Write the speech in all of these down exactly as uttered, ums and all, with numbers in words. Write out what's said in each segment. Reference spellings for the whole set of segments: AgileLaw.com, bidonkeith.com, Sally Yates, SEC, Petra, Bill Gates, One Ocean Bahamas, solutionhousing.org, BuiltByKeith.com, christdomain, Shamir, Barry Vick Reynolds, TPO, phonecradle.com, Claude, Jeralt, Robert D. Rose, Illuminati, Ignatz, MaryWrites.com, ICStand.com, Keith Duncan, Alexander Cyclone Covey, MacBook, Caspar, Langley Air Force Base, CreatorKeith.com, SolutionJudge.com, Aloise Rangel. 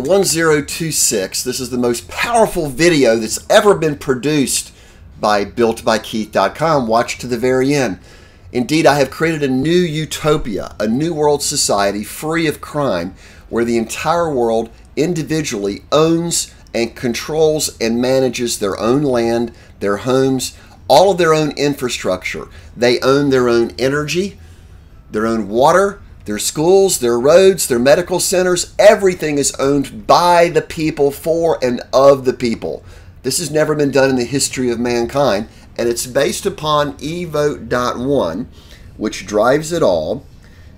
number ten twenty-six. This is the most powerful video that's ever been produced by Built By Keith dot com. Watch to the very end. Indeed, I have created a new utopia, a new world society free of crime, where the entire world individually owns and controls and manages their own land, their homes, all of their own infrastructure. They own their own energy, their own water, their schools, their roads, their medical centers. Everything is owned by the people, for and of the people. This has never been done in the history of mankind, and it's based upon E vote dot one, which drives it all.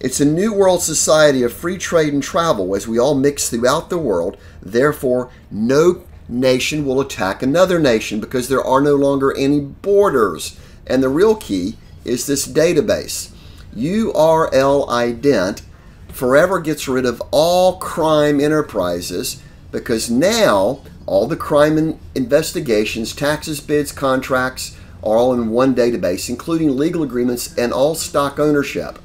It's a new world society of free trade and travel as we all mix throughout the world. Therefore, no nation will attack another nation because there are no longer any borders. And the real key is this database. URLiDent forever gets rid of all crime enterprises, because now all the crime in investigations, taxes, bids, contracts are all in one database, including legal agreements and all stock ownership.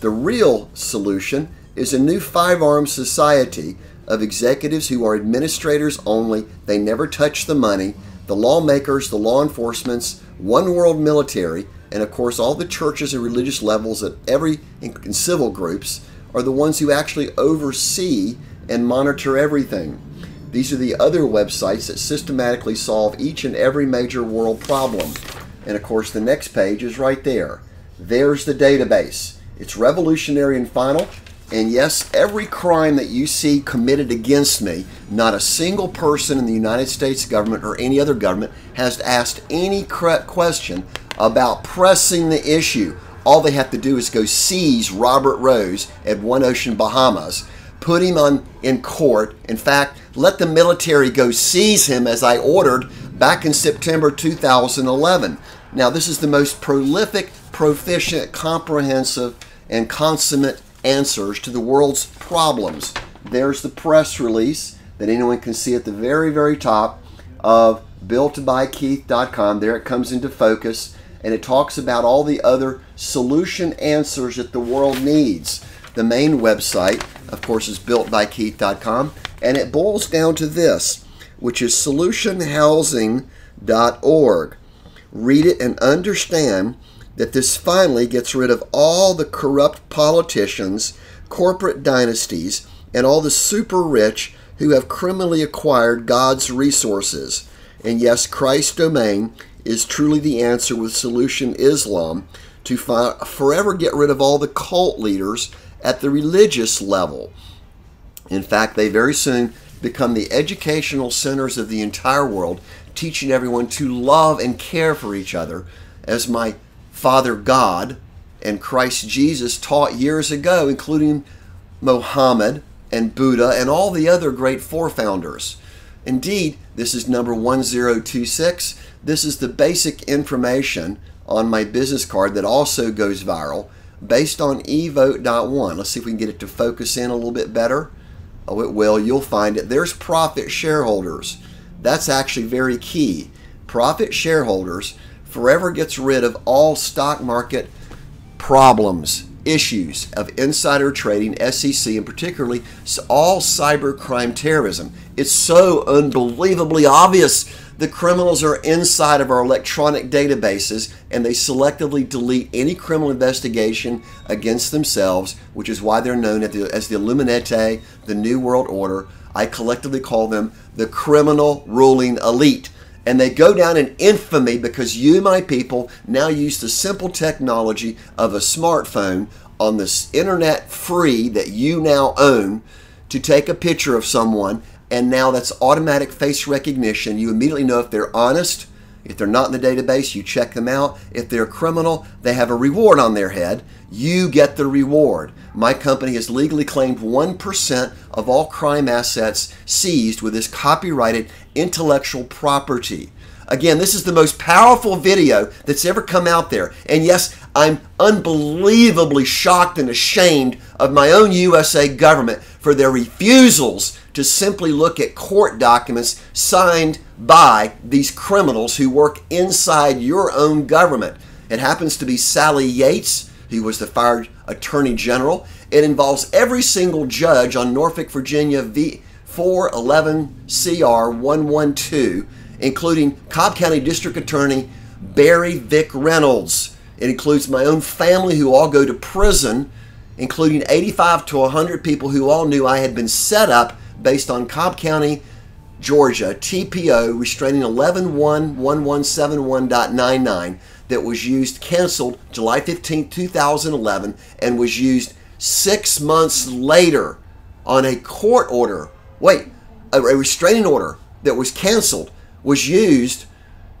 The real solution is a new five-armed society of executives who are administrators only. They never touch the money. The lawmakers, the law enforcements, one world military, and of course all the churches and religious levels at every and civil groups are the ones who actually oversee and monitor everything. These are the other websites that systematically solve each and every major world problem. And of course the next page is right there. There's the database. It's revolutionary and final. And yes, every crime that you see committed against me, not a single person in the United States government or any other government has asked any question about pressing the issue. All they have to do is go seize Robert Rose at One Ocean Bahamas, put him on in court. In fact, let the military go seize him as I ordered back in September two thousand eleven. Now, this is the most prolific, proficient, comprehensive, and consummate answers to the world's problems. There's the press release that anyone can see at the very, very top of built by keith dot com. There it comes into focus, and it talks about all the other solution answers that the world needs. The main website, of course, is built by keith dot com, and it boils down to this, which is solution housing dot org. Read it and understand that this finally gets rid of all the corrupt politicians, corporate dynasties, and all the super rich who have criminally acquired God's resources. And yes, Christ's domain is truly the answer, with Solution Islam, to forever get rid of all the cult leaders at the religious level. In fact, they very soon become the educational centers of the entire world, teaching everyone to love and care for each other, as my Father God and Christ Jesus taught years ago, including Mohammed and Buddha and all the other great forefounders. Indeed, this is number ten twenty-six. This is the basic information on my business card that also goes viral, based on E vote dot one. Let's see if we can get it to focus in a little bit better. Oh, it will. You'll find it. There's Profit Shareholders. That's actually very key. Profit Shareholders forever gets rid of all stock market problems, issues of insider trading, S E C, and particularly all cybercrime terrorism. It's so unbelievably obvious. The criminals are inside of our electronic databases, and they selectively delete any criminal investigation against themselves, which is why they're known as the, as the Illuminati, the New World Order. I collectively call them the criminal ruling elite. And they go down in infamy because you, my people, now use the simple technology of a smartphone on this internet free that you now own to take a picture of someone, and now that's automatic face recognition. You immediately know if they're honest. If they're not in the database, you check them out. If they're a criminal, they have a reward on their head. You get the reward. My company has legally claimed one percent of all crime assets seized with this copyrighted intellectual property. Again, this is the most powerful video that's ever come out there. And yes, I'm unbelievably shocked and ashamed of my own U S A government for their refusals to simply look at court documents signed by these criminals who work inside your own government. It happens to be Sally Yates, who was the fired attorney general. It involves every single judge on Norfolk, Virginia v. four eleven C R one twelve, including Cobb County District Attorney Barry Vick Reynolds. It includes my own family who all go to prison, including eighty-five to one hundred people who all knew I had been set up based on Cobb County, Georgia, T P O, restraining eleven one one one seven one point nine nine that was used, canceled July fifteenth two thousand eleven, and was used six months later on a court order. Wait, a restraining order that was canceled was used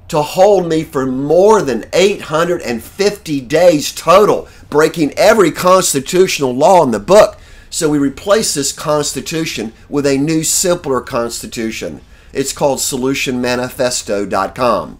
to hold me for more than eight hundred fifty days total, breaking every constitutional law in the book. So we replace this constitution with a new, simpler constitution. It's called solution manifesto dot com.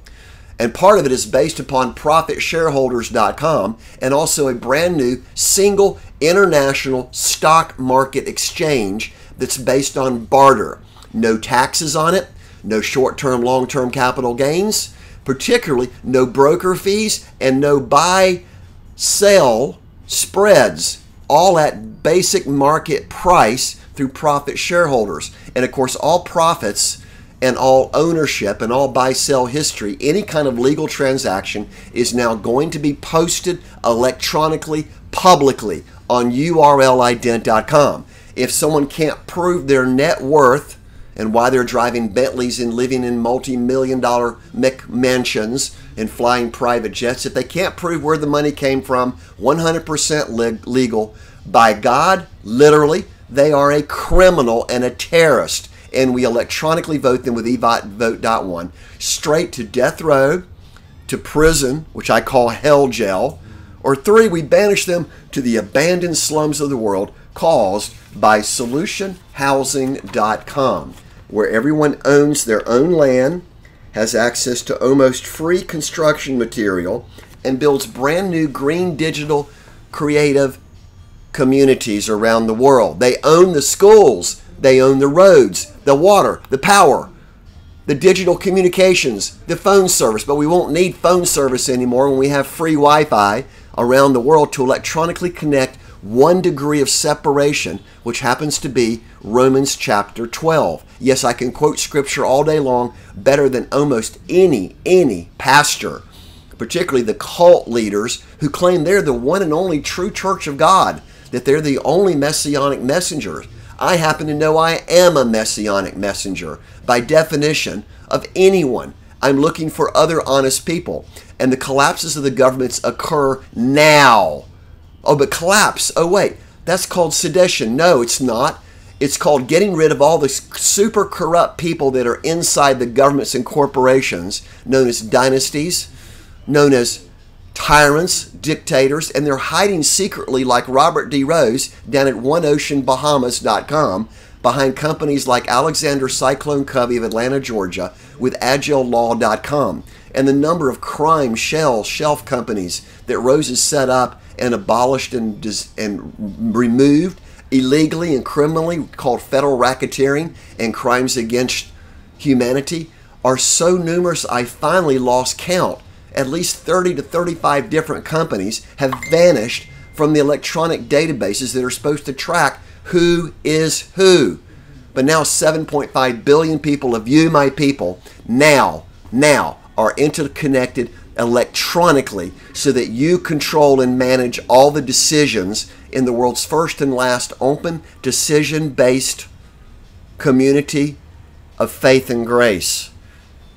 And part of it is based upon profit shareholders dot com and also a brand new single international stock market exchange that's based on barter. No taxes on it, no short-term, long-term capital gains, particularly no broker fees and no buy-sell spreads, all at basic market price through profit shareholders. And of course, all profits and all ownership and all buy-sell history, any kind of legal transaction, is now going to be posted electronically, publicly on U R L ident dot com. If someone can't prove their net worth and why they're driving Bentleys and living in multi-million dollar McMansions and flying private jets, if they can't prove where the money came from, one hundred percent legal, by God, literally, they are a criminal and a terrorist. And we electronically vote them with E vote dot one straight to death row, to prison, which I call hell jail, or three, we banish them to the abandoned slums of the world caused by solution housing dot com, where everyone owns their own land, has access to almost free construction material, and builds brand new green digital creative communities around the world. They own the schools, they own the roads, the water, the power, the digital communications, the phone service. But we won't need phone service anymore when we have free Wi-Fi around the world to electronically connect one degree of separation, which happens to be Romans chapter twelve. Yes, I can quote scripture all day long better than almost any, any pastor, particularly the cult leaders who claim they're the one and only true church of God, that they're the only messianic messengers. I happen to know I am a messianic messenger by definition of anyone. I'm looking for other honest people. And the collapses of the governments occur now. Oh, but collapse. Oh, wait. That's called sedition. No, it's not. It's called getting rid of all the super corrupt people that are inside the governments and corporations, known as dynasties, known as tyrants, dictators, and they're hiding secretly like Robert D. Rose down at one ocean bahamas dot com behind companies like Alexander Cyclone Covey of Atlanta, Georgia, with agile law dot com, and the number of crime shell shelf companies that Rose has set up and abolished and, and removed illegally and criminally, called federal racketeering and crimes against humanity, are so numerous I finally lost count. At least thirty to thirty-five different companies have vanished from the electronic databases that are supposed to track who is who. But now seven point five billion people of you, my people, now, now are interconnected electronically so that you control and manage all the decisions in the world's first and last open decision-based community of faith and grace.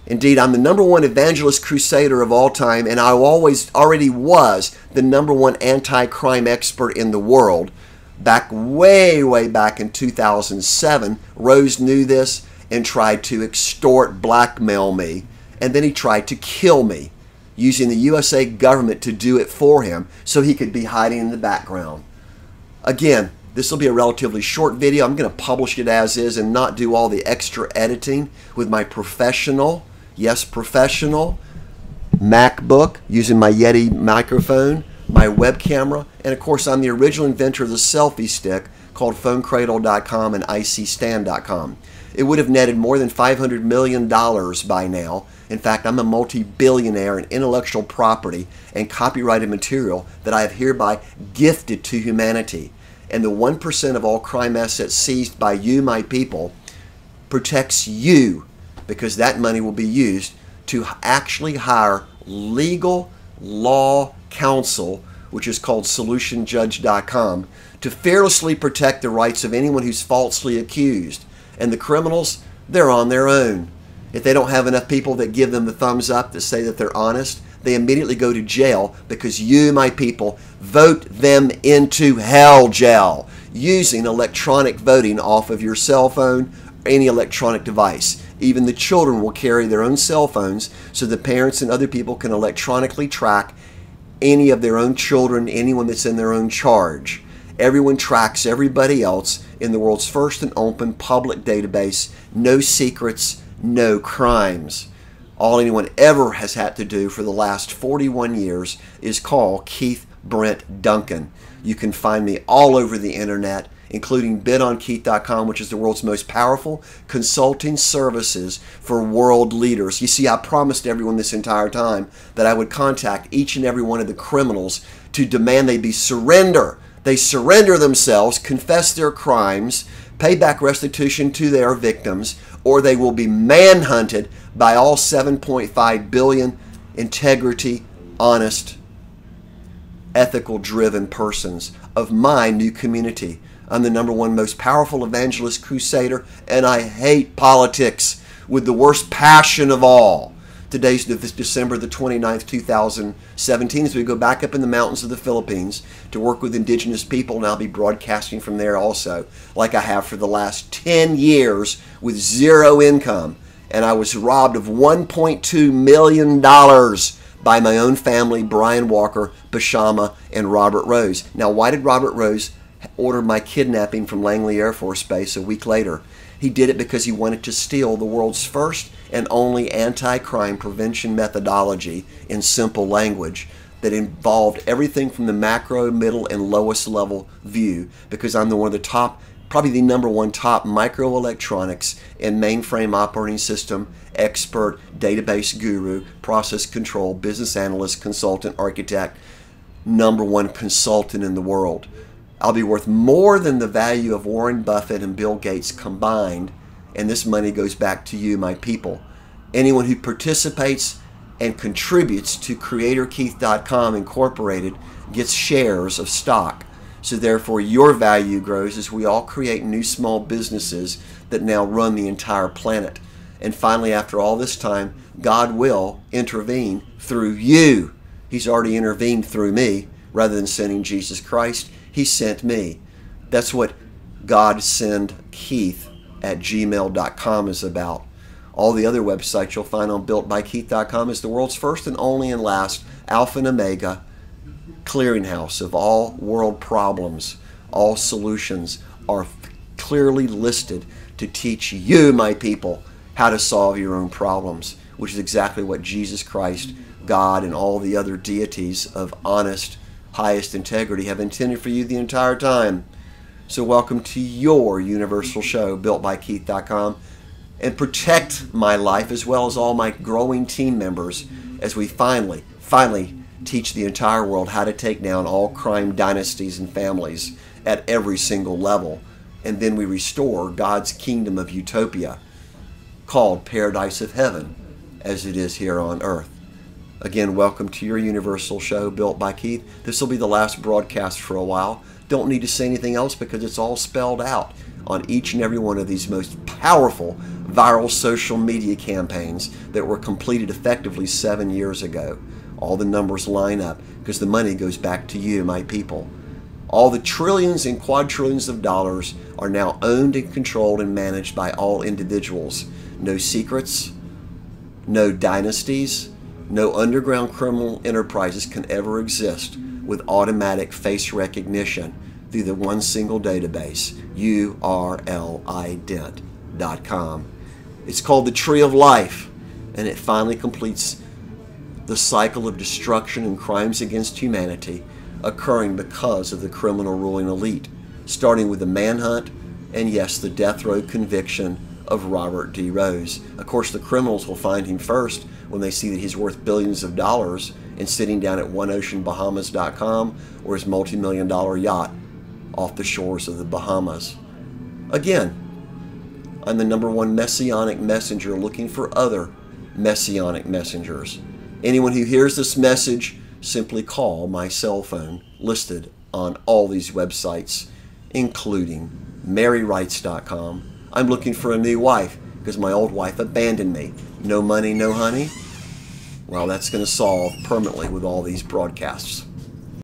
Indeed, I'm the number one evangelist crusader of all time, and I always already was the number one anti-crime expert in the world. Back way, way back in two thousand seven, Rose knew this and tried to extort, blackmail me, and then he tried to kill me, using the U S A government to do it for him so he could be hiding in the background. Again, this will be a relatively short video. I'm going to publish it as is and not do all the extra editing with my professional, yes, professional MacBook, using my Yeti microphone, my web camera, and of course I'm the original inventor of the selfie stick called phone cradle dot com and I C stand dot com. It would have netted more than five hundred million dollars by now. In fact, I'm a multi-billionaire in intellectual property and copyrighted material that I have hereby gifted to humanity. And the one percent of all crime assets seized by you, my people, protects you, because that money will be used to actually hire legal law counsel, which is called Solution Judge dot com, to fearlessly protect the rights of anyone who's falsely accused. And the criminals, they're on their own. If they don't have enough people that give them the thumbs up to say that they're honest, they immediately go to jail, because you, my people, vote them into hell jail using electronic voting off of your cell phone or any electronic device. Even the children will carry their own cell phones, so the parents and other people can electronically track any of their own children, anyone that's in their own charge. Everyone tracks everybody else in the world's first and open public database. No secrets, no crimes. All anyone ever has had to do for the last forty-one years is call Keith Brent Duncan. You can find me all over the internet, including bid on keith dot com, which is the world's most powerful consulting services for world leaders. You see, I promised everyone this entire time that I would contact each and every one of the criminals to demand they be surrender. They surrender themselves, confess their crimes, pay back restitution to their victims, or they will be manhunted by all seven point five billion integrity, honest, ethical-driven persons of my new community. I'm the number one most powerful evangelist crusader, and I hate politics with the worst passion of all. Today's December the twenty-ninth, two thousand seventeen, as we go back up in the mountains of the Philippines to work with indigenous people, and I'll be broadcasting from there also, like I have for the last ten years with zero income. And I was robbed of one point two million dollars by my own family, Brian Walker, Bashama, and Robert Rose. Now, why did Robert Rose ordered my kidnapping from Langley Air Force Base a week later? He did it because he wanted to steal the world's first and only anti-crime prevention methodology in simple language that involved everything from the macro, middle, and lowest level view, because I'm the one of the top, probably the number one top microelectronics and mainframe operating system expert, database guru, process control, business analyst, consultant, architect, number one consultant in the world. I'll be worth more than the value of Warren Buffett and Bill Gates combined, and this money goes back to you, my people. Anyone who participates and contributes to Creator Keith dot com Incorporated gets shares of stock. So therefore, your value grows as we all create new small businesses that now run the entire planet. And finally, after all this time, God will intervene through you. He's already intervened through me. Rather than sending Jesus Christ, He sent me. That's what god send keith at gmail dot com is about. All the other websites you'll find on built by keith dot com is the world's first and only and last alpha and omega clearinghouse of all world problems. All solutions are clearly listed to teach you, my people, how to solve your own problems, which is exactly what Jesus Christ, God, and all the other deities of honest, highest integrity have intended for you the entire time. So welcome to your universal show, built by keith dot com, and protect my life as well as all my growing team members as we finally, finally teach the entire world how to take down all crime dynasties and families at every single level. And then we restore God's kingdom of utopia, called Paradise of Heaven, as it is here on earth. Again, welcome to your universal show, Built by Keith. This will be the last broadcast for a while. Don't need to say anything else because it's all spelled out on each and every one of these most powerful viral social media campaigns that were completed effectively seven years ago. All the numbers line up because the money goes back to you, my people. All the trillions and quadrillions of dollars are now owned and controlled and managed by all individuals. No secrets, no dynasties. No underground criminal enterprises can ever exist with automatic face recognition through the one single database, U R L ident dot com. It's called the Tree of Life, and it finally completes the cycle of destruction and crimes against humanity occurring because of the criminal ruling elite, starting with the manhunt and, yes, the death row conviction of Robert D. Rose. Of course, the criminals will find him first when they see that he's worth billions of dollars and sitting down at one ocean bahamas dot com or his multi-million dollar yacht off the shores of the Bahamas. Again, I'm the number one messianic messenger looking for other messianic messengers. Anyone who hears this message, simply call my cell phone listed on all these websites, including Mary Writes dot com. I'm looking for a new wife because my old wife abandoned me. No money, no honey? Well, that's going to solve permanently with all these broadcasts.